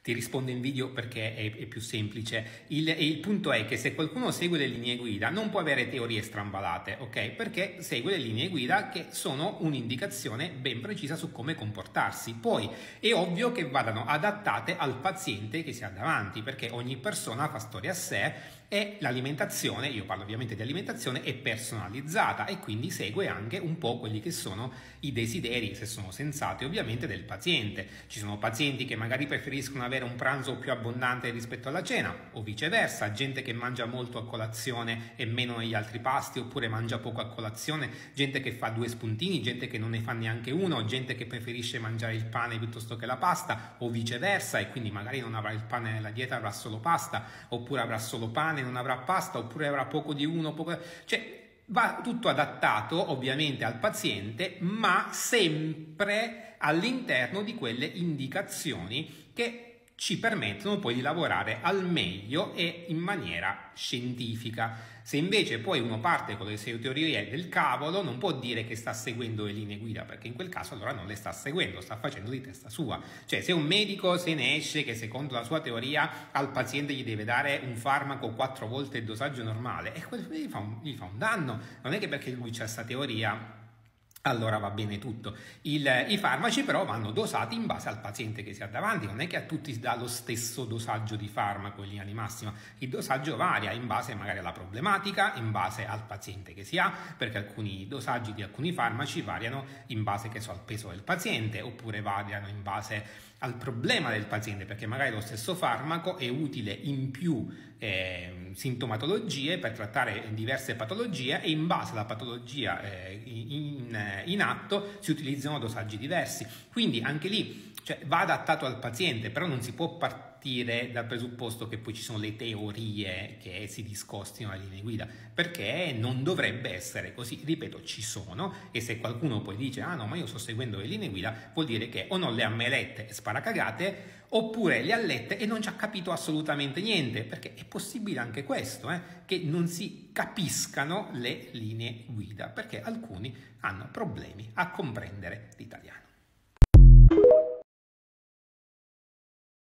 Ti rispondo in video perché è più semplice. Il punto è che se qualcuno segue le linee guida non può avere teorie strambalate, ok? Perché segue le linee guida che sono un'indicazione ben precisa su come comportarsi. Poi è ovvio che vadano adattate al paziente che si ha davanti, perché ogni persona fa storia a sé e l'alimentazione, io parlo ovviamente di alimentazione, è personalizzata e quindi segue anche un po' quelli che sono i desideri, se sono sensati ovviamente, del paziente. Ci sono pazienti che magari preferiscono avere un pranzo più abbondante rispetto alla cena o viceversa, gente che mangia molto a colazione e meno negli altri pasti, oppure mangia poco a colazione, gente che fa 2 spuntini, gente che non ne fa neanche uno, gente che preferisce mangiare il pane piuttosto che la pasta o viceversa e quindi magari non avrà il pane nella dieta, avrà solo pasta, oppure avrà solo pane, non avrà pasta, oppure avrà poco di uno, poco... Cioè va tutto adattato ovviamente al paziente, ma sempre all'interno di quelle indicazioni che ci permettono poi di lavorare al meglio e in maniera scientifica. Se invece poi uno parte con le sue teorie del cavolo, non può dire che sta seguendo le linee guida, perché in quel caso allora non le sta seguendo, sta facendo di testa sua. Cioè, se un medico se ne esce che secondo la sua teoria al paziente gli deve dare un farmaco 4 volte il dosaggio normale, e quello gli fa un danno. Non è che perché lui c'ha questa teoria allora va bene tutto. I farmaci però vanno dosati in base al paziente che si ha davanti, non è che a tutti si dà lo stesso dosaggio di farmaco in linea di massima, il dosaggio varia in base magari alla problematica, in base al paziente che si ha, perché alcuni dosaggi di alcuni farmaci variano in base, che so, al peso del paziente, oppure variano in base al problema del paziente, perché magari lo stesso farmaco è utile in più sintomatologie per trattare diverse patologie e in base alla patologia in atto si utilizzano dosaggi diversi. Quindi anche lì, cioè, va adattato al paziente, però non si può partire dal presupposto che poi ci sono le teorie che si discostino dalle linee guida, perché non dovrebbe essere così. Ripeto, ci sono, e se qualcuno poi dice ah no, ma io sto seguendo le linee guida, vuol dire che o non le ha mai lette e sparacagate, oppure le ha lette e non ci ha capito assolutamente niente, perché è possibile anche questo, che non si capiscano le linee guida perché alcuni hanno problemi a comprendere l'italiano.